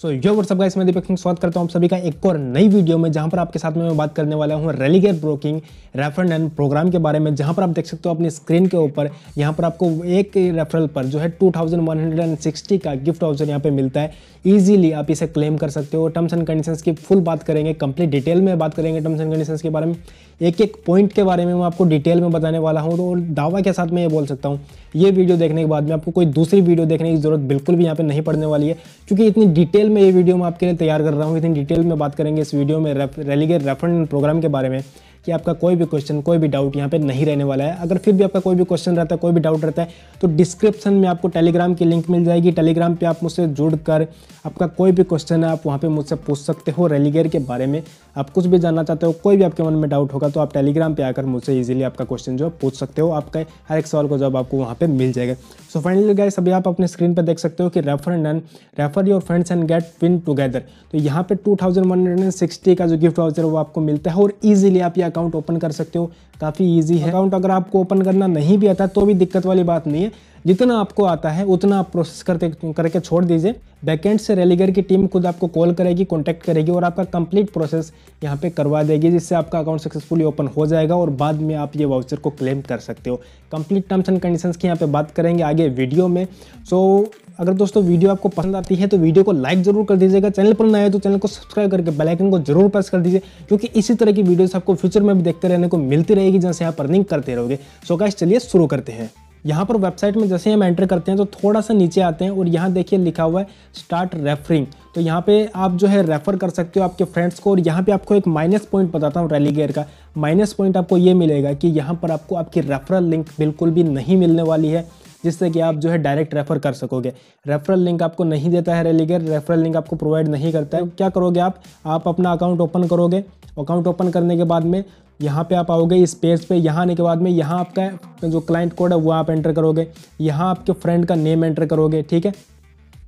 सो यो WhatsApp guys, मैं दीपक सिंह स्वागत करता हूं आप सभी का एक और नई वीडियो में, जहां पर आपके साथ में मैं बात करने वाला हूं Religare broking referral and program के बारे में, जहां पर आप देख सकते हो अपनी स्क्रीन के ऊपर। यहां पर आपको एक रेफरल पर जो है 2160 का गिफ्ट वाउचर यहाँ पर मिलता है। ईजिली आप इसे क्लेम कर सकते हो। टर्म्स एंड कंडीशन की फुल बात करेंगे, कंप्लीट डिटेल में बात करेंगे टर्म्स एंड कंडीशन के बारे में, एक एक पॉइंट के बारे में मैं आपको डिटेल में बताने वाला हूँ। और दावा के साथ मैं ये बोल सकता हूँ, ये वीडियो देखने के बाद में आपको कोई दूसरी वीडियो देखने की जरूरत बिल्कुल भी यहाँ पे नहीं पड़ने वाली है, क्योंकि इतनी डिटेल में ये वीडियो मैं आपके लिए तैयार कर रहा हूँ। इतनी डिटेल में बात करेंगे इस वीडियो में रेलीगेट रेफरल प्रोग्राम के बारे में कि आपका कोई भी क्वेश्चन, कोई भी डाउट यहाँ पे नहीं रहने वाला है। अगर फिर भी आपका कोई भी क्वेश्चन रहता है, कोई भी डाउट रहता है, तो डिस्क्रिप्शन में आपको टेलीग्राम की लिंक मिल जाएगी। टेलीग्राम पे आप मुझसे जुड़कर आपका कोई भी क्वेश्चन है आप वहाँ पे मुझसे पूछ सकते हो। रेलीगेट के बारे में आप कुछ भी जानना चाहते हो, कोई भी आपके मन में डाउट होगा, तो आप टेलीग्राम पर आकर मुझसे ईजिली आपका क्वेश्चन जो है पूछ सकते हो। आपका हर एक सवाल का जवाब आपको वहाँ पर मिल जाएगा। सो फाइनली गाइस, अभी आप अपने स्क्रीन पर देख सकते हो कि refer your friends and get win together. तो यहाँ पर 2160 का जो गिफ्ट वाउचर वो आपको मिलता है और ईजिली आप अकाउंट ओपन कर सकते हो। काफी इजी है अकाउंट। अगर आपको ओपन करना नहीं भी आता तो भी दिक्कत वाली बात नहीं है, जितना आपको आता है उतना आप प्रोसेस करके छोड़ दीजिए। बैकेंड से रेलीगेट की टीम खुद आपको कॉल करेगी, कॉन्टैक्ट करेगी और आपका कंप्लीट प्रोसेस यहाँ पे करवा देगी, जिससे आपका अकाउंट सक्सेसफुली ओपन हो जाएगा और बाद में आप ये वाउचर को क्लेम कर सकते हो। कंप्लीट टर्म्स एंड कंडीशंस की यहाँ पे बात करेंगे आगे वीडियो में। सो अगर दोस्तों वीडियो आपको पसंद आती है तो वीडियो को लाइक जरूर कर दीजिएगा। चैनल पर नए हो तो चैनल को सब्सक्राइब करके बेल आइकन को जरूर प्रेस कर दीजिए, क्योंकि इसी तरह की वीडियोस आपको फ्यूचर में भी देखते रहने को मिलती रहेगी, जैसे आप अर्निंग करते रहोगे। सो गाइस चलिए शुरू करते हैं। यहाँ पर वेबसाइट में जैसे हम एंटर करते हैं तो थोड़ा सा नीचे आते हैं और यहाँ देखिए लिखा हुआ है स्टार्ट रेफरिंग। तो यहाँ पे आप जो है रेफर कर सकते हो आपके फ्रेंड्स को। और यहाँ पे आपको एक माइनस पॉइंट बताता हूँ रेलीगेट का। माइनस पॉइंट आपको ये मिलेगा कि यहाँ पर आपको आपकी रेफरल लिंक बिल्कुल भी नहीं मिलने वाली है, जिससे कि आप जो है डायरेक्ट रेफर कर सकोगे। रेफरल लिंक आपको नहीं देता है रेलीगेट, रेफरल लिंक आपको प्रोवाइड नहीं करता है। क्या करोगे आप अपना अकाउंट ओपन करोगे। अकाउंट ओपन करने के बाद में यहाँ पे आप आओगे इस पेज पे। यहाँ आने के बाद में यहाँ आपका जो क्लाइंट कोड है वो आप एंटर करोगे। यहाँ आपके फ्रेंड का नेम एंटर करोगे, ठीक है,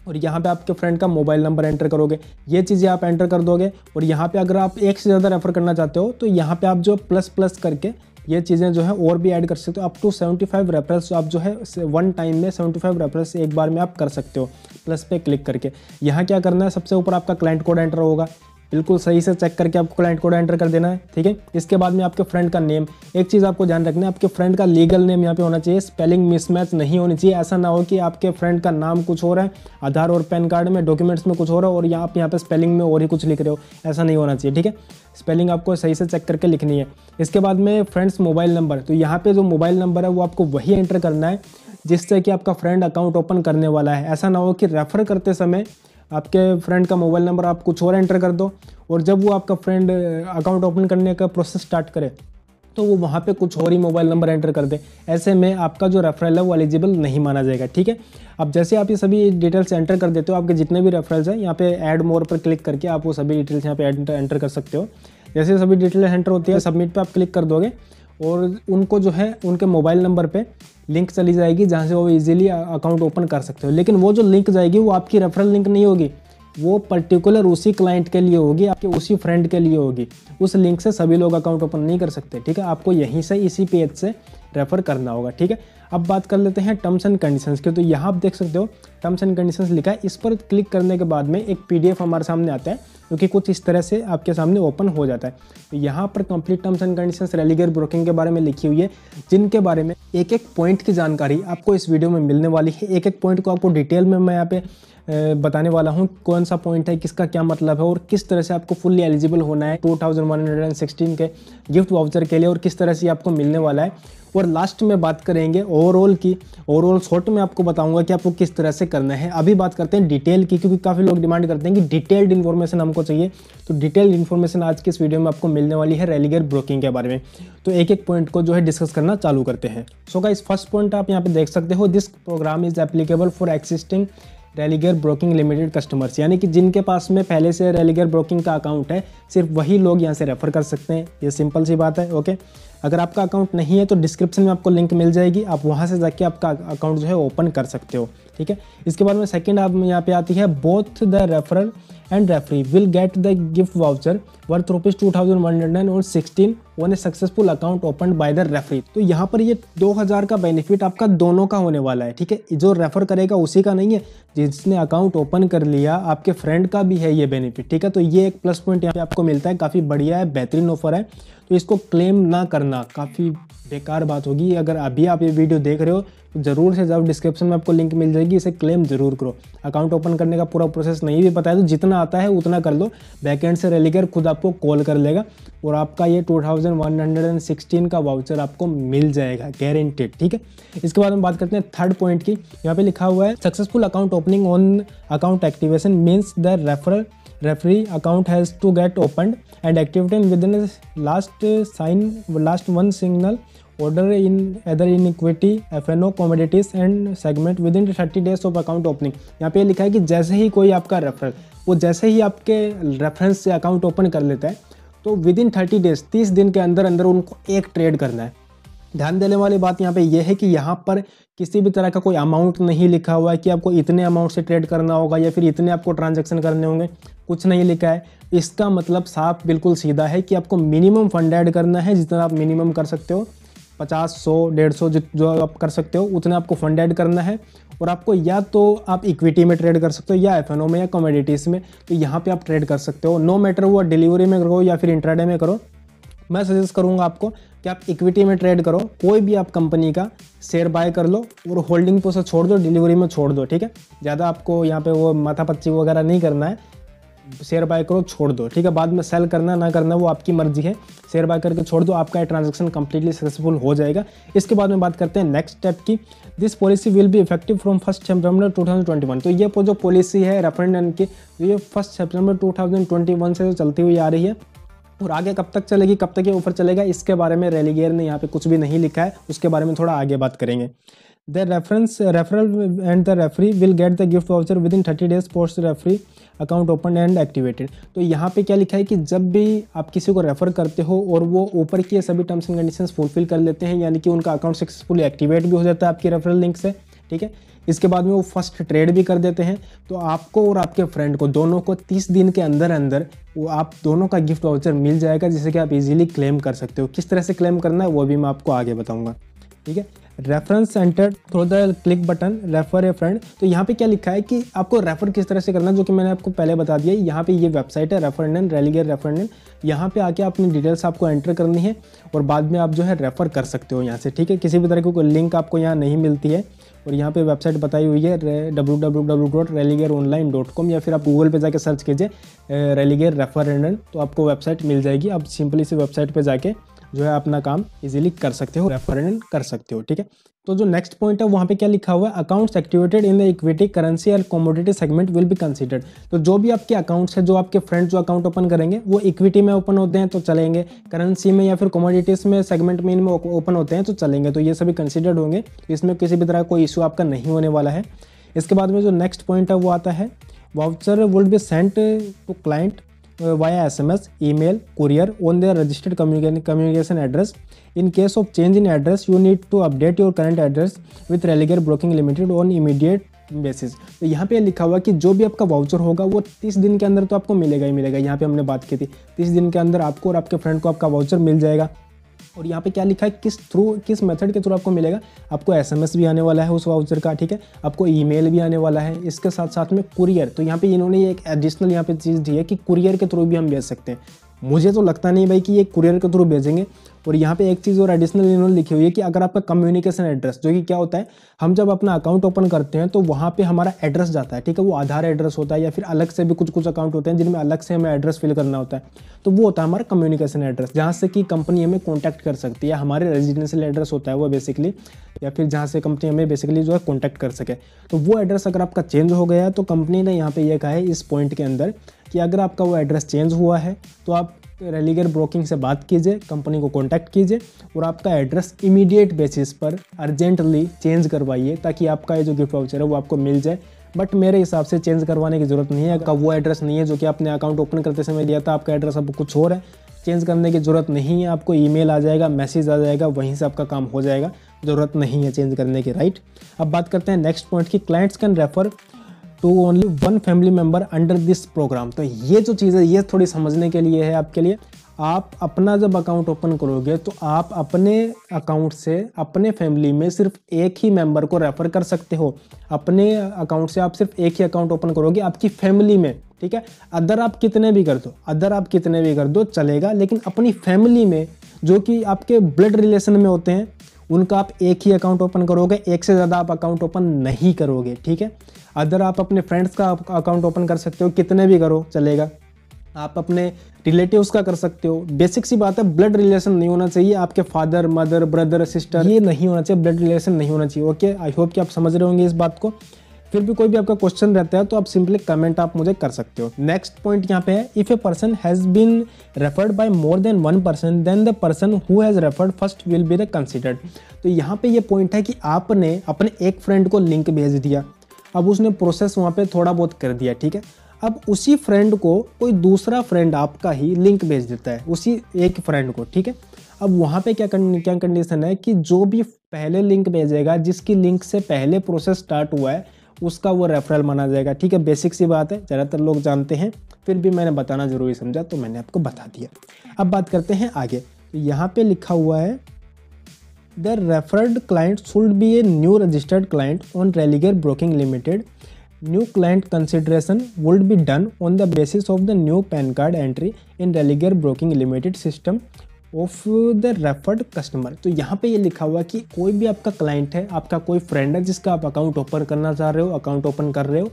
और यहाँ पे आपके फ्रेंड का मोबाइल नंबर एंटर करोगे। ये चीज़ें आप एंटर कर दोगे। और यहाँ पे अगर आप एक से ज़्यादा रेफर करना चाहते हो तो यहाँ पे आप जो प्लस प्लस करके ये चीज़ें जो है और भी ऐड कर सकते हो। अप टू 75 रेफरल्स आप जो है वन टाइम में 75 रेफरल्स एक बार में आप कर सकते हो प्लस पे क्लिक करके। यहाँ क्या करना है, सबसे ऊपर आपका क्लाइंट कोड एंटर होगा, बिल्कुल सही से चेक करके आपको क्लाइंट कोड एंटर कर देना है, ठीक है। इसके बाद में आपके फ्रेंड का नेम, एक चीज़ आपको ध्यान रखना है, आपके फ्रेंड का लीगल नेम यहाँ पे होना चाहिए। स्पेलिंग मिसमैच नहीं होनी चाहिए। ऐसा ना हो कि आपके फ्रेंड का नाम कुछ हो रहा है आधार और पैन कार्ड में, डॉक्यूमेंट्स में कुछ हो रहा है और आप यहाँ पे स्पेलिंग में और ही कुछ लिख रहे हो, ऐसा नहीं होना चाहिए, ठीक है। स्पेलिंग आपको सही से चेक करके लिखनी है। इसके बाद में फ्रेंड्स मोबाइल नंबर, तो यहाँ पे जो मोबाइल नंबर है वो आपको वही एंटर करना है जिससे कि आपका फ्रेंड अकाउंट ओपन करने वाला है। ऐसा ना हो कि रेफर करते समय आपके फ्रेंड का मोबाइल नंबर आप कुछ और एंटर कर दो और जब वो आपका फ्रेंड अकाउंट ओपन करने का प्रोसेस स्टार्ट करे तो वो वहाँ पे कुछ और ही मोबाइल नंबर एंटर कर दे। ऐसे में आपका जो रेफरल है वो एलिजिबल नहीं माना जाएगा, ठीक है। अब जैसे आप ये सभी डिटेल्स एंटर कर देते हो, आपके जितने भी रेफरल्स हैं यहाँ पे ऐड मोर पर क्लिक करके आप वो सभी डिटेल्स यहाँ पे एंटर कर सकते हो। जैसे सभी डिटेल्स एंटर होती है सबमिट पर आप क्लिक कर दोगे और उनको जो है उनके मोबाइल नंबर पे लिंक चली जाएगी, जहाँ से वो इजीली अकाउंट ओपन कर सकते हो। लेकिन वो जो लिंक जाएगी वो आपकी रेफरल लिंक नहीं होगी, वो पर्टिकुलर उसी क्लाइंट के लिए होगी, आपके उसी फ्रेंड के लिए होगी। उस लिंक से सभी लोग अकाउंट ओपन नहीं कर सकते, ठीक है। आपको यहीं से इसी पेज से रेफर करना होगा, ठीक है। अब बात कर लेते हैं टर्म्स एंड कंडीशंस की। तो यहाँ आप देख सकते हो टर्म्स एंड कंडीशंस लिखा है, इस पर क्लिक करने के बाद में एक PDF हमारे सामने आता है जो कि कुछ इस तरह से आपके सामने ओपन हो जाता है। तो यहाँ पर complete terms and conditions Religare broking के बारे में लिखी हुई है, जिनके बारे में एक एक पॉइंट की जानकारी आपको इस वीडियो में मिलने वाली है। एक एक पॉइंट को आपको डिटेल में मैं यहाँ पे बताने वाला हूँ, कौन सा पॉइंट है, किसका क्या मतलब है और किस तरह से आपको फुल्ली एलिजिबल होना है 2160 के गिफ्ट वाउचर के लिए और किस तरह से आपको मिलने वाला है। और लास्ट में बात करेंगे ओवरऑल की। ओवरऑल शॉर्ट में आपको बताऊंगा कि आपको किस तरह से करना है। अभी बात करते हैं डिटेल की, क्योंकि काफ़ी लोग डिमांड करते हैं कि डिटेल्ड इन्फॉर्मेशन हमको चाहिए। तो डिटेल्ड इन्फॉर्मेशन आज की इस वीडियो में आपको मिलने वाली है रेलीगेट ब्रोकिंग के बारे में। तो एक एक पॉइंट को जो है डिस्कस करना चालू करते हैं। सो गाइस फर्स्ट पॉइंट आप यहाँ पर देख सकते हो, this program is applicable for existing Religare broking limited customers, यानी कि जिनके पास में पहले से रेलीगेट ब्रोकिंग का अकाउंट है सिर्फ वही लोग यहाँ से रेफर कर सकते हैं। ये सिंपल सी बात है, ओके। अगर आपका अकाउंट नहीं है तो डिस्क्रिप्शन में आपको लिंक मिल जाएगी, आप वहाँ से जाके आपका अकाउंट जो है ओपन कर सकते हो। ठीक है, इसके बाद में सेकंड आप यहाँ पे आती है both the referrer and referee will get the gift voucher worth rupees 2116 one a successful account open by the referee. तो यहाँ पर ये 2000 का बेनिफिट आपका दोनों का होने वाला है। ठीक है, जो रेफर करेगा उसी का नहीं है, जिसने अकाउंट ओपन कर लिया आपके फ्रेंड का भी है ये बेनिफिट। ठीक है, तो ये एक प्लस पॉइंट यहाँ पे आपको मिलता है, काफ़ी बढ़िया है, बेहतरीन ऑफर है। तो इसको क्लेम ना करना काफ़ी बेकार बात होगी। अगर अभी आप ये वीडियो देख रहे हो तो ज़रूर से जरूर डिस्क्रिप्शन में आपको लिंक मिल जाएगी, इसे क्लेम जरूर करो। अकाउंट ओपन करने का पूरा प्रोसेस नहीं भी पता है तो जितना आता है उतना कर लो, बैकेंड से रेलीगर खुद आपको कॉल कर लेगा और आपका ये 2116 का वाउचर आपको मिल जाएगा गारंटेड। ठीक है, इसके बाद हम बात करते हैं थर्ड पॉइंट की। यहाँ पे लिखा हुआ है successful account opening on account activation means the referral referee account has to get opened and activated within last one signal order in other in equity FNO commodities and segment within 30 days of account opening. यहाँ पे लिखा है कि जैसे ही कोई आपका referral वो जैसे ही आपके रेफरेंस से अकाउंट ओपन कर लेता है तो विद इन 30 days 30 दिन के अंदर अंदर उनको एक ट्रेड करना है। ध्यान देने वाली बात यहाँ पे यह है कि यहाँ पर किसी भी तरह का कोई अमाउंट नहीं लिखा हुआ है कि आपको इतने अमाउंट से ट्रेड करना होगा या फिर इतने आपको ट्रांजैक्शन करने होंगे, कुछ नहीं लिखा है। इसका मतलब साफ बिल्कुल सीधा है कि आपको मिनिमम फंड ऐड करना है, जितना आप मिनिमम कर सकते हो 50, 100, 150 जो आप कर सकते हो उतना आपको फंड ऐड करना है। और आपको या तो आप इक्विटी में ट्रेड कर सकते हो या एफएनओ में या कमोडिटीज़ में, तो यहाँ पे आप ट्रेड कर सकते हो। नो मैटर वो डिलीवरी में करो या फिर इंट्राडे में करो, मैं सजेस्ट करूँगा आपको कि आप इक्विटी में ट्रेड करो, कोई भी आप कंपनी का शेयर बाय कर लो और होल्डिंग पे उसे छोड़ दो, डिलीवरी में छोड़ दो। ठीक है, ज़्यादा आपको यहाँ पे वो माथापच्ची वगैरह नहीं करना है, शेयर बाय करो छोड़ दो। ठीक है, बाद में सेल करना ना करना वो आपकी मर्जी है, शेयर बाय करके छोड़ दो, आपका ये ट्रांजैक्शन कंप्लीटली सक्सेसफुल हो जाएगा। इसके बाद में बात करते हैं नेक्स्ट स्टेप की। This policy will be effective from 1 September 2021। तो ये जो पॉलिसी है रेफरेंडम की, ये 1 सितंबर 2021 से चलती हुई आ रही है और आगे कब तक चलेगी, कब तक ये ऑफर चलेगा, इसके बारे में रेलीगेयर ने यहाँ पे कुछ भी नहीं लिखा है, उसके बारे में थोड़ा आगे बात करेंगे। The referral and the referee will get the gift voucher within 30 days post referee account open and activated. तो यहाँ पे क्या लिखा है कि जब भी आप किसी को रेफर करते हो और वो ऊपर के सभी टर्म्स एंड कंडीशंस फुलफिल कर लेते हैं, यानी कि उनका अकाउंट सक्सेसफुली एक्टिवेट भी हो जाता है आपकी रेफरल लिंक से। ठीक है, इसके बाद में वो फर्स्ट ट्रेड भी कर देते हैं, तो आपको और आपके फ्रेंड को दोनों को 30 दिन के अंदर अंदर वो आप दोनों का गिफ्ट वाउचर मिल जाएगा, जिसे कि आप इजीली क्लेम कर सकते हो। किस तरह से क्लेम करना है वो भी मैं आपको आगे बताऊंगा। ठीक है, reference entered through the click button refer a friend. तो यहाँ पे क्या लिखा है कि आपको रेफर किस तरह से करना है, जो कि मैंने आपको पहले बता दिया। यहाँ पे ये वेबसाइट है रेफरेंडन रेलीगेयर रेफरेंडन, यहाँ पे आके अपनी डिटेल्स आपको एंटर करनी है और बाद में आप जो है रेफर कर सकते हो यहाँ से। ठीक है, किसी भी तरह की कोई लिंक आपको यहाँ नहीं मिलती है और यहाँ पे वेबसाइट बताई हुई है www.religearonline.com या फिर आप गूगल पे जाके सर्च कीजिए रेलीगेयर रेफरेंडन, तो आपको वेबसाइट मिल जाएगी। आप सिंपली से वेबसाइट पे जाके जो है अपना काम इजीली कर सकते हो, रेफरेंडन कर सकते हो। ठीक है, तो जो नेक्स्ट पॉइंट है वहाँ पे क्या लिखा हुआ है, accounts activated in the equity currency और commodity segment will be considered. तो जो भी आपके अकाउंट्स है, जो आपके फ्रेंड्स जो अकाउंट ओपन करेंगे वो इक्विटी में ओपन होते हैं तो चलेंगे, करेंसी में या फिर कमोडिटीज़ में सेगमेंट में इनमें ओपन होते हैं तो चलेंगे, तो ये सभी कंसीडर्ड होंगे, इसमें किसी भी तरह का कोई इशू आपका नहीं होने वाला है। इसके बाद में जो नेक्स्ट पॉइंट है वो आता है voucher would be sent to client via SMS, email, courier on their registered communication address. In case of change in address you need to update your current address with Religare broking limited on immediate basis. तो यहाँ पे लिखा हुआ कि जो भी आपका voucher होगा वो 30 दिन के अंदर तो आपको मिलेगा ही मिलेगा। यहाँ पे हमने बात की थी 30 दिन के अंदर आपको और आपके फ्रेंड को आपका वाउचर मिल जाएगा। और यहाँ पे क्या लिखा है किस मेथड के थ्रू आपको मिलेगा, आपको SMS भी आने वाला है उस वाउचर का। ठीक है, आपको ईमेल भी आने वाला है, इसके साथ साथ में कुरियर। तो यहाँ पे इन्होंने एक एडिशनल यहाँ पे चीज़ दी है कि कुरियर के थ्रू भी हम भेज सकते हैं। मुझे तो लगता नहीं भाई कि ये कुरियर के थ्रू भेजेंगे। और यहाँ पे एक चीज़ और एडिशनल इन्होंने लिखी हुई है कि अगर आपका कम्युनिकेशन एड्रेस, जो कि क्या होता है, हम जब अपना अकाउंट ओपन करते हैं तो वहाँ पे हमारा एड्रेस जाता है। ठीक है, वो आधार एड्रेस होता है या फिर अलग से भी कुछ अकाउंट होते हैं जिनमें अलग से हमें एड्रेस फिल करना होता है, तो वो होता है हमारा कम्युनिकेशन एड्रेस, जहाँ से कि कंपनी हमें कॉन्टैक्ट कर सकती है। हमारे रेजिडेंशियल एड्रेस होता है वो बेसिकली, या फिर जहाँ से कंपनी हमें बेसिकली जो है कॉन्टैक्ट कर सके। तो वो एड्रेस अगर आपका चेंज हो गया तो कंपनी ने यहाँ पर यह कहा है इस पॉइंट के अंदर कि अगर आपका वो एड्रेस चेंज हुआ है तो आप रेलीगेयर ब्रोकिंग से बात कीजिए, कंपनी को कॉन्टैक्ट कीजिए और आपका एड्रेस इमीडिएट बेसिस पर अर्जेंटली चेंज करवाइए ताकि आपका ये जो गिफ्ट वाउचर है वो आपको मिल जाए। बट मेरे हिसाब से चेंज करवाने की ज़रूरत नहीं है, आपका वो एड्रेस नहीं है जो कि आपने अकाउंट ओपन करते समय दिया था, आपका एड्रेस अब कुछ और है, चेंज करने की ज़रूरत नहीं है। आपको ईमेल आ जाएगा, मैसेज आ जाएगा, वहीं से आपका काम हो जाएगा, ज़रूरत नहीं है चेंज करने की। राइट, अब बात करते हैं नेक्स्ट पॉइंट की, clients can refer to only one family member under this program. तो ये जो चीज़ है ये थोड़ी समझने के लिए है आपके लिए। आप अपना जब अकाउंट ओपन करोगे तो आप अपने अकाउंट से अपने फैमिली में सिर्फ एक ही मेंबर को रेफ़र कर सकते हो। अपने अकाउंट से आप सिर्फ एक ही अकाउंट ओपन करोगे आपकी फैमिली में, ठीक है। अदर आप कितने भी कर दो चलेगा, लेकिन अपनी फैमिली में जो कि आपके ब्लड रिलेशन में होते हैं उनका आप एक ही अकाउंट ओपन करोगे, एक से ज़्यादा आप अकाउंट ओपन नहीं करोगे, ठीक है। अदर आप अपने फ्रेंड्स का अकाउंट ओपन कर सकते हो, कितने भी करो चलेगा। आप अपने रिलेटिव्स का कर सकते हो। बेसिक सी बात है, ब्लड रिलेशन नहीं होना चाहिए। आपके फादर, मदर, ब्रदर, सिस्टर, ये नहीं होना चाहिए, ब्लड रिलेशन नहीं होना चाहिए। ओके, आई होप कि आप समझ रहे होंगे इस बात को। फिर भी कोई भी आपका क्वेश्चन रहता है तो आप सिंपली कमेंट आप मुझे कर सकते हो। नेक्स्ट पॉइंट यहाँ पे है, if a person has been referred by more than one person then the person who has referred first will be the considered. तो यहाँ पे ये पॉइंट है कि आपने अपने एक फ्रेंड को लिंक भेज दिया, अब उसने प्रोसेस वहाँ पे थोड़ा बहुत कर दिया, ठीक है। अब उसी फ्रेंड को कोई दूसरा फ्रेंड आपका ही लिंक भेज देता है, उसी एक फ्रेंड को, ठीक है। अब वहाँ पे क्या कंडीशन है कि जो भी पहले लिंक भेजेगा, जिसकी लिंक से पहले प्रोसेस स्टार्ट हुआ है, उसका वो रेफरल माना जाएगा, ठीक है। बेसिक सी बात है, ज़्यादातर लोग जानते हैं, फिर भी मैंने बताना ज़रूरी समझा तो मैंने आपको बता दिया। अब बात करते हैं आगे। यहाँ पर लिखा हुआ है the referred client should be a new registered client on Religare broking limited. New client consideration would be done on the basis of the new PAN card entry in Religer Broking Limited system of the referred customer। तो यहाँ पे ये लिखा हुआ कि कोई भी आपका क्लाइंट है, आपका कोई फ्रेंड है जिसका आप अकाउंट ओपन करना चाह रहे हो, अकाउंट ओपन कर रहे हो,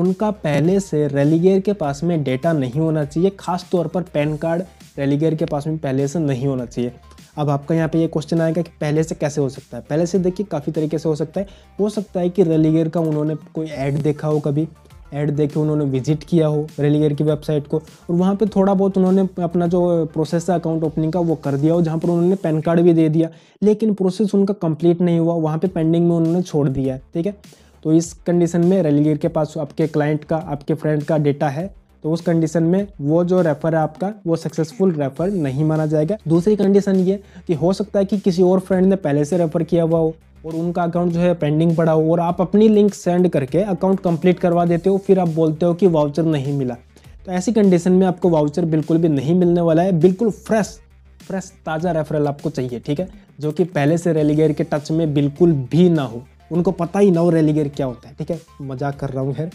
उनका पहले से रेलिगर के पास में डेटा नहीं होना चाहिए, खास तौर पर पैन कार्ड रेलिगर के पास में पहले से नहीं होना चाहिए। अब आपका यहाँ पे ये क्वेश्चन आएगा कि पहले से कैसे हो सकता है। पहले से देखिए काफ़ी तरीके से हो सकता है। हो सकता है कि रेलिगर का उन्होंने कोई ऐड देखा हो, कभी ऐड देखे उन्होंने विजिट किया हो रेलिगर की वेबसाइट को, और वहाँ पे थोड़ा बहुत उन्होंने अपना जो प्रोसेस है अकाउंट ओपनिंग का वो कर दिया हो, जहाँ पर उन्होंने पैन कार्ड भी दे दिया, लेकिन प्रोसेस उनका कंप्लीट नहीं हुआ, वहाँ पर पेंडिंग में उन्होंने छोड़ दिया, ठीक है। तो इस कंडीशन में रेलिगर के पास आपके क्लाइंट का, आपके फ्रेंड का डेटा है, तो उस कंडीशन में वो जो रेफर है आपका वो सक्सेसफुल रेफर नहीं माना जाएगा। दूसरी कंडीशन ये कि हो सकता है कि किसी और फ्रेंड ने पहले से रेफर किया हुआ हो और उनका अकाउंट जो है पेंडिंग पड़ा हो, और आप अपनी लिंक सेंड करके अकाउंट कंप्लीट करवा देते हो, फिर आप बोलते हो कि वाउचर नहीं मिला। तो ऐसी कंडीशन में आपको वाउचर बिल्कुल भी नहीं मिलने वाला है। बिल्कुल फ्रेश ताज़ा रेफरल आपको चाहिए, ठीक है, जो कि पहले से रेलिगर के टच में बिल्कुल भी ना हो, उनको पता ही ना हो रेलिगर क्या होता है, ठीक है। मजाक कर रहा हूँ खैर।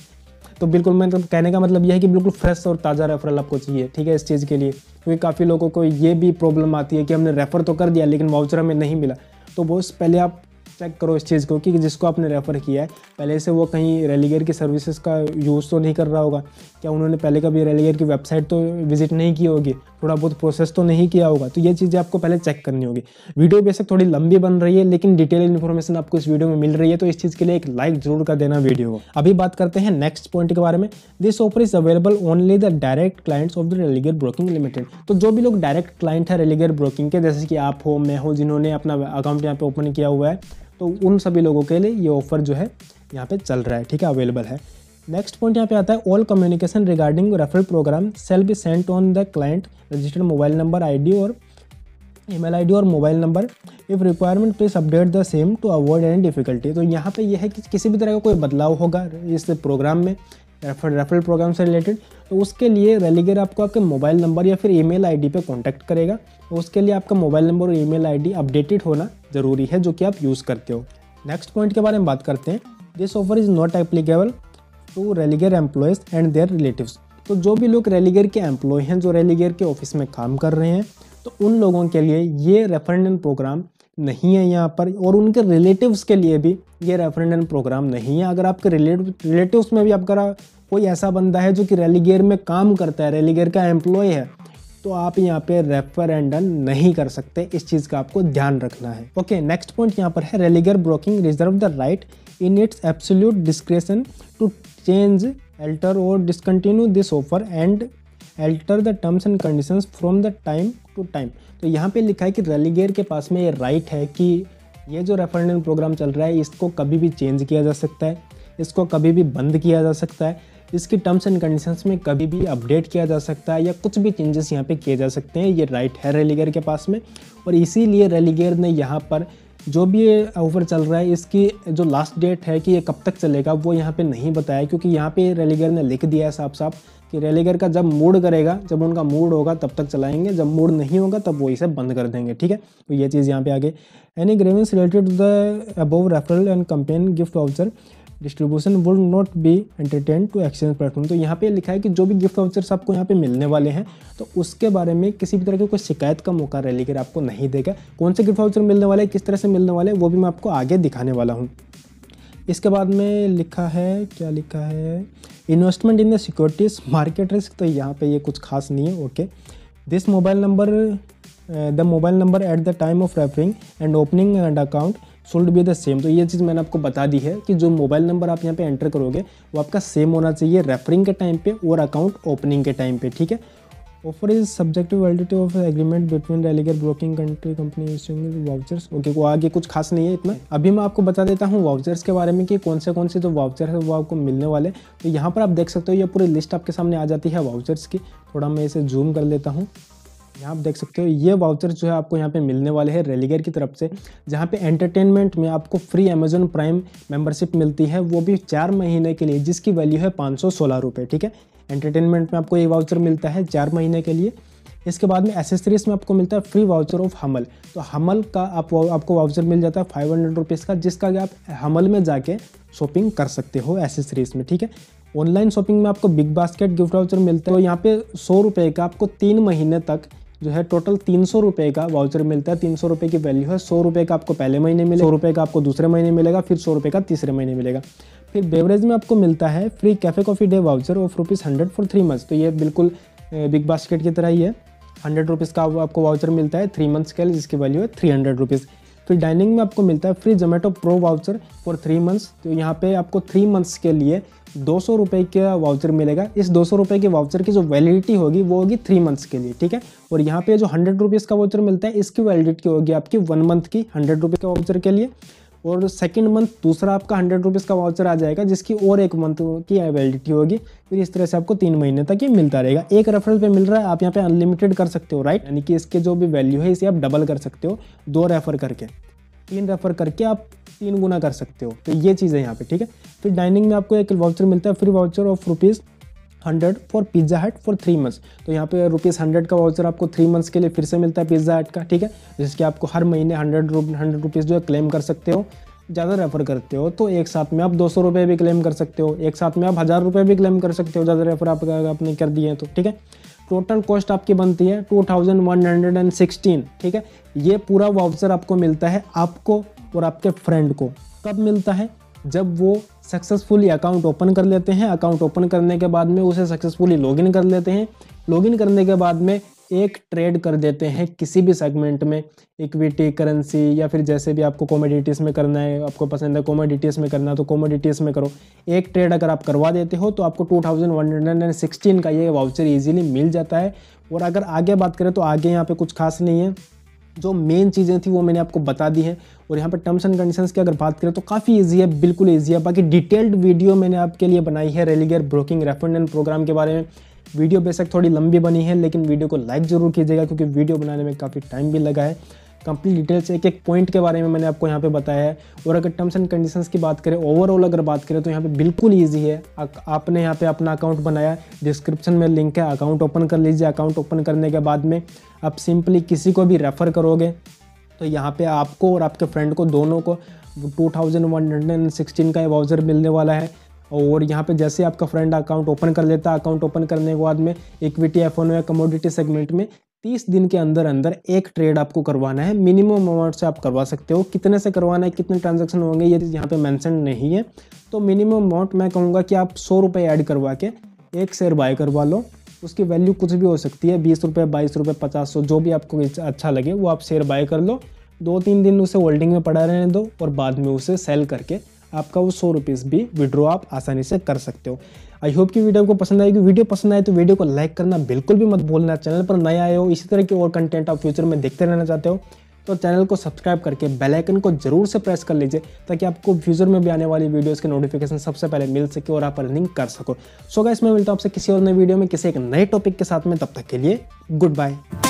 तो बिल्कुल मैं कहने का मतलब यह है कि बिल्कुल फ्रेश और ताज़ा रेफरल आपको चाहिए, ठीक है, इस चीज़ के लिए, क्योंकि काफ़ी लोगों को ये भी प्रॉब्लम आती है कि हमने रेफ़र तो कर दिया लेकिन वाउचर हमें नहीं मिला। तो बस पहले आप चेक करो इस चीज़ को कि जिसको आपने रेफ़र किया है पहले से वो कहीं रेलिगर की सर्विसेज का यूज़ तो नहीं कर रहा होगा, क्या उन्होंने पहले कभी रेलिगर की वेबसाइट तो विजिट नहीं की होगी, थोड़ा बहुत प्रोसेस तो नहीं किया होगा। तो ये चीज़ें आपको पहले चेक करनी होगी। वीडियो बेशक थोड़ी लंबी बन रही है लेकिन डिटेल इन्फॉर्मेशन आपको इस वीडियो में मिल रही है, तो इस चीज़ के लिए एक लाइक जरूर कर देना वीडियो को। अभी बात करते हैं नेक्स्ट पॉइंट के बारे में, this offer is available only the direct clients of the Religare broking limited. तो जो भी लोग डायरेक्ट क्लाइंट है रेलिगर ब्रोकिंग के, जैसे कि आप हो, मैं हो, जिन्होंने अपना अकाउंट यहाँ पर ओपन किया हुआ है, तो उन सभी लोगों के लिए ये ऑफर जो है यहाँ पे चल रहा है, ठीक है, अवेलेबल है। नेक्स्ट पॉइंट यहाँ पे आता है, all communication regarding referral program shall be sent on the client registered mobile number ID और ईमेल आईडी और mobile number. If requirement please update the same to avoid any difficulty. तो यहाँ पे यह है कि किसी भी तरह का कोई बदलाव होगा इस प्रोग्राम में, रेफरल प्रोग्राम से रिलेटेड, तो उसके लिए रेलिगर आपको आपके मोबाइल नंबर या फिर ईमेल आईडी पे कांटेक्ट करेगा। तो उसके लिए आपका मोबाइल नंबर और ईमेल आईडी अपडेटेड होना ज़रूरी है जो कि आप यूज़ करते हो। नेक्स्ट पॉइंट के बारे में बात करते हैं, this offer is not applicable to Religare employees and their relatives. तो जो भी लोग रेलिगर के एम्प्लॉय हैं, जो रेलिगर के ऑफिस में काम कर रहे हैं, तो उन लोगों के लिए ये रेफरेंडम प्रोग्राम नहीं है यहाँ पर, और उनके रिलेटिव्स के लिए भी ये रेफरेंडम प्रोग्राम नहीं है। अगर आपके रिलेटिव्स में भी आपका कोई ऐसा बंदा है जो कि रेलिगर में काम करता है, रेलिगर का एम्प्लॉय है, तो आप यहाँ पे रेफरेंडम नहीं कर सकते, इस चीज़ का आपको ध्यान रखना है। ओके, नेक्स्ट पॉइंट यहाँ पर है, Religare broking reserve the right in its absolute discretion to change, alter और discontinue this offer and alter the terms and conditions from the time to time. तो यहाँ पे लिखा है कि रेलिगर के पास में ये राइट है कि ये जो रेफरेंडम प्रोग्राम चल रहा है इसको कभी भी चेंज किया जा सकता है, इसको कभी भी बंद किया जा सकता है, इसकी टर्म्स एंड कंडीशंस में कभी भी अपडेट किया जा सकता है या कुछ भी चेंजेस यहाँ पे किए जा सकते हैं। ये राइट है रेलीगेयर के पास में, और इसीलिए रेलीगेयर ने यहाँ पर जो भी ये ऑफर चल रहा है इसकी जो लास्ट डेट है कि ये कब तक चलेगा वो यहाँ पे नहीं बताया, क्योंकि यहाँ पे रेलीगेयर ने लिख दिया है साफ साफ कि रेलीगेयर का जब मूड करेगा, जब उनका मूड होगा तब तक चलाएंगे, जब मूड नहीं होगा तब वो इसे बंद कर देंगे। ठीक है, तो ये चीज़ यहाँ पे आगे any grievance related to the above referral and campaign gift voucher distribution would not be entertain to exchange platform. तो यहाँ पे लिखा है कि जो भी गिफ्ट वाउचर्स आपको यहाँ पे मिलने वाले हैं तो उसके बारे में किसी भी तरह की कोई शिकायत का मौका रेलीगेयर आपको नहीं देगा। कौन से गिफ्ट वाउचर मिलने वाले, किस तरह से मिलने वाले, वो भी मैं आपको आगे दिखाने वाला हूँ। इसके बाद में लिखा है, क्या लिखा है, investment in the securities market risk. तो यहाँ पे ये कुछ खास नहीं है। Okay, this mobile number the mobile number at the time of referring and opening and account should be the same. तो ये चीज़ मैंने आपको बता दी है कि जो मोबाइल नंबर आप यहाँ पे एंटर करोगे वो आपका सेम होना चाहिए रेफरिंग के टाइम पे और अकाउंट ओपनिंग के टाइम पे। ठीक है, offer is subjective validity of agreement between Religare broking country company issuing vouchers. Okay, वो आगे कुछ खास नहीं है इतना। अभी मैं आपको बता देता हूँ वाउचर्स के बारे में कि कौन से जो वाउचर है वो आपको मिलने वाले। तो यहाँ पर आप देख सकते हो ये पूरी लिस्ट आपके सामने आ जाती है वाउचर्स की। थोड़ा मैं इसे जूम कर लेता हूँ। यहाँ आप देख सकते हो ये वाउचर जो है आपको यहाँ पे मिलने वाले हैं रेलीगेयर की तरफ से, जहाँ पे एंटरटेनमेंट में आपको फ्री अमेजन प्राइम मेंबरशिप मिलती है, वो भी 4 महीने के लिए, जिसकी वैल्यू है 516 रुपये। ठीक है, एंटरटेनमेंट में आपको ये वाउचर मिलता है 4 महीने के लिए। इसके बाद में एसेसरीज में आपको मिलता है फ्री वाउचर ऑफ हमल। तो हमल का आपको वाउचर मिल जाता है 500 रुपीज़ का, जिसका आप हमल में जाके शॉपिंग कर सकते हो एसेसरीज में। ठीक है, ऑनलाइन शॉपिंग में आपको बिग बास्केट गिफ्ट वाउचर मिलता है। तो यहाँ पे 100 रुपये का आपको 3 महीने तक जो है टोटल 300 रुपये का वाउचर मिलता है। 300 रुपये की वैल्यू है। 100 रुपये का आपको पहले महीने मिलेगा, 100 रुपये का आपको दूसरे महीने मिलेगा, फिर 100 रुपये का तीसरे महीने मिलेगा। फिर बेवरेज में आपको मिलता है free Cafe Coffee Day voucher of ₹100 for 3 months. तो ये बिल्कुल बिग बास्केट की तरह ही है। ₹100 का आपको वाउचर मिलता है 3 मंथ्स के लिए, जिसकी वैल्यू है ₹300। फिर डाइनिंग में आपको मिलता है free Zomato pro voucher for 3 months. तो यहाँ पे आपको 3 मंथ्स के लिए ₹200 का वाउचर मिलेगा। इस ₹200 के वाउचर की जो वैलिडिटी होगी वो होगी 3 मंथ्स के लिए। ठीक है, और यहाँ पे जो ₹100 का वाउचर मिलता है इसकी वैलिडिटी होगी आपकी 1 मंथ की, ₹100 के वाउचर के लिए। और सेकंड मंथ दूसरा आपका ₹100 का वाउचर आ जाएगा, जिसकी और 1 मंथ की वैलिडिटी होगी। फिर इस तरह से आपको 3 महीने तक ये मिलता रहेगा। एक रेफरल पे मिल रहा है, आप यहाँ पे अनलिमिटेड कर सकते हो। राइट, यानी कि इसके जो भी वैल्यू है इसे आप डबल कर सकते हो, 2 रेफर करके, 3 रेफर करके आप 3 गुना कर सकते हो। तो ये चीज़ है यहाँ पे। ठीक है, फिर डाइनिंग में आपको एक वाउचर मिलता है free voucher of ₹100 for Pizza Hut for 3 months. तो यहाँ पे ₹100 का वाउचर आपको 3 मंथ्स के लिए फिर से मिलता है पिज़्ज़ा हट का। ठीक है, जिसके आपको हर महीने ₹100 जो है क्लेम कर सकते हो। ज़्यादा रेफ़र करते हो तो एक साथ में आप ₹200 भी क्लेम कर सकते हो, एक साथ में आप ₹1000 भी क्लेम कर सकते हो, ज़्यादा रेफ़र आप आपने कर दिए हैं तो। ठीक है, टोटल कॉस्ट आपकी बनती है 2116। ठीक है, ये पूरा वाउचर आपको मिलता है, आपको और आपके फ्रेंड को। कब मिलता है? जब वो सक्सेसफुली अकाउंट ओपन कर लेते हैं। अकाउंट ओपन करने के बाद में उसे सक्सेसफुली लॉगिन कर लेते हैं। लॉगिन करने के बाद में एक ट्रेड कर देते हैं किसी भी सेगमेंट में, इक्विटी, करेंसी, या फिर जैसे भी आपको कमोडिटीज़ में करना है, आपको पसंद है कमोडिटीज़ में करना तो कमोडिटीज़ में करो। एक ट्रेड अगर आप करवा देते हो तो आपको 2116 का ये वाउचर ईजिली मिल जाता है। और अगर आगे बात करें तो आगे यहाँ पर कुछ खास नहीं है, जो मेन चीज़ें थी वो मैंने आपको बता दी हैं। और यहाँ पर टर्म्स एंड कंडीशंस की अगर बात करें तो काफ़ी इजी है, बिल्कुल इजी है। बाकी डिटेल्ड वीडियो मैंने आपके लिए बनाई है Religare broking reference and program के बारे में। वीडियो बेशक थोड़ी लंबी बनी है, लेकिन वीडियो को लाइक ज़रूर कीजिएगा, क्योंकि वीडियो बनाने में काफ़ी टाइम भी लगा है। कंप्लीट डिटेल्स एक एक पॉइंट के बारे में मैंने आपको यहाँ पे बताया है। और अगर टर्म्स एंड कंडीशंस की बात करें, ओवरऑल अगर बात करें तो यहाँ पे बिल्कुल इजी है। आपने यहाँ पे अपना अकाउंट बनाया, डिस्क्रिप्शन में लिंक है, अकाउंट ओपन कर लीजिए। अकाउंट ओपन करने के बाद में आप सिंपली किसी को भी रेफ़र करोगे तो यहाँ पे आपको और आपके फ्रेंड को, दोनों को 2116 का वाउचर मिलने वाला है। और यहाँ पे जैसे आपका फ्रेंड अकाउंट ओपन कर लेता है, अकाउंट ओपन करने के बाद में इक्विटी, एफ1 या कमोडिटी सेगमेंट में 30 दिन के अंदर अंदर एक ट्रेड आपको करवाना है। मिनिमम अमाउंट से आप करवा सकते हो। कितने से करवाना है, कितने ट्रांजैक्शन होंगे, ये यहाँ पे मेंशन नहीं है। तो मिनिमम अमाउंट मैं कहूँगा कि आप ₹100 ऐड करवा के एक शेयर बाय करवा लो। उसकी वैल्यू कुछ भी हो सकती है, ₹20, ₹22, ₹50, जो भी आपको अच्छा लगे वो आप शेयर बाय कर लो। 2-3 दिन उसे होल्डिंग में पड़ा रहने दो और बाद में उसे सेल करके आपका वो ₹100 भी विड्रॉ आप आसानी से कर सकते हो। आई होप कि वीडियो आपको पसंद आएगी। वीडियो पसंद आए तो वीडियो को लाइक करना बिल्कुल भी मत भूलना। चैनल पर नए आए हो, इसी तरह के और कंटेंट आप फ्यूचर में देखते रहना चाहते हो तो चैनल को सब्सक्राइब करके बेल आइकन को जरूर से प्रेस कर लीजिए ताकि आपको फ्यूचर में भी आने वाली वीडियोस के नोटिफिकेशन सबसे पहले मिल सके और आप अर्निंग कर सको। सो गाइस, मैं मिलता हूं आपसे किसी और नए वीडियो में किसी एक नए टॉपिक के साथ में। तब तक के लिए गुड बाय।